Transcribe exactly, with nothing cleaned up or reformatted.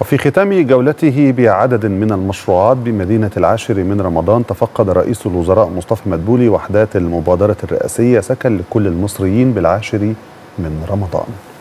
وفي ختام جولته بعدد من المشروعات بمدينة العاشر من رمضان، تفقد رئيس الوزراء مصطفى مدبولي وحدات المبادرة الرئاسية سكن لكل المصريين بالعاشر من رمضان.